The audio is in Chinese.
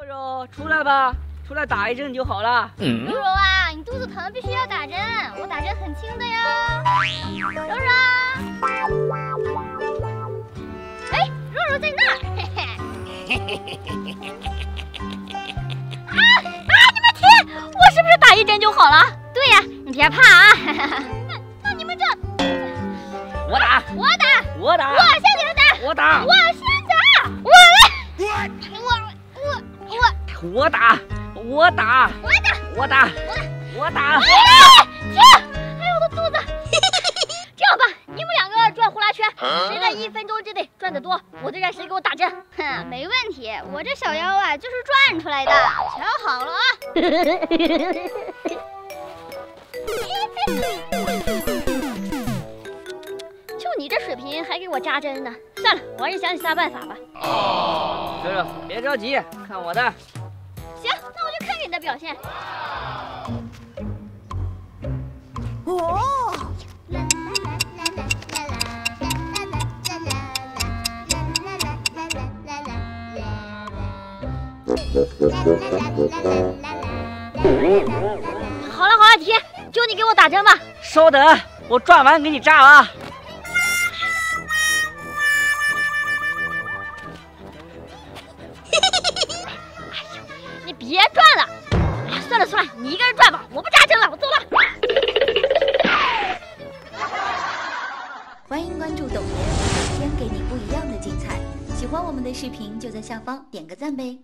肉肉，出来吧，出来打一针就好了。柔柔啊，你肚子疼必须要打针，我打针很轻的哟。柔柔，哎，柔柔在那儿，嘿嘿。啊！你们听，我是不是打一针就好了？对呀、啊，你别怕啊。那你们这，我打，我打，我打，我先给他打，我打，我先打，我来，我打，我打，我打，我打，我打！哎，停！哎呦，我的肚子。这样吧，你们两个转呼啦圈，谁在1分钟之内转得多，我就让谁给我打针。哼，没问题，我这小腰啊就是转出来的。瞧好了啊！就你这水平，还给我扎针呢？算了，我还是想起啥办法吧。柔柔，别着急，看我的。 行，那我就看你的表现。哦，好了好了，停，就你给我打针吧。稍等，我转完给你扎啊。别转了，哎，算了算了，你一个人转吧，我不扎针了，我走了。欢迎关注抖爷，每天给你不一样的精彩。喜欢我们的视频就在下方点个赞呗。